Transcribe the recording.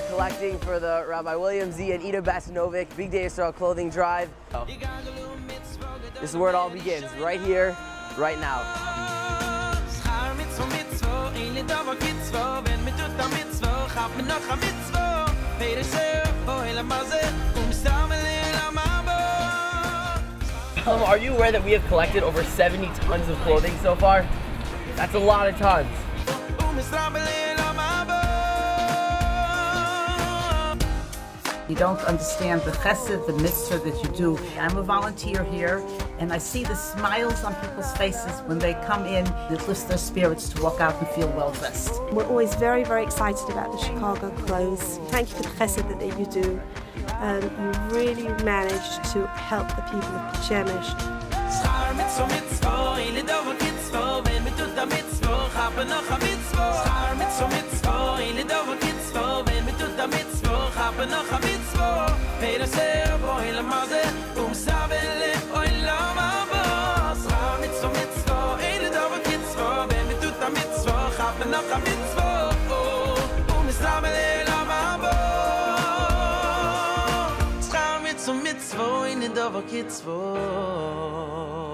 here collecting for the Rabbi William Z. and Novick Bigdei Yisrael clothing drive. This is where it all begins, right here, right now. Are you aware that we have collected over 70 tons of clothing so far? That's a lot of tons. You don't understand the chesed, the mitzvah that you do. I'm a volunteer here, and I see the smiles on people's faces when they come in. It lifts their spirits to walk out and feel well-dressed. We're always very, very excited about the Chicago clothes. Thank you for the chesed that you do. You really managed to help the people of Shemesh. Mitzvah in the double kids for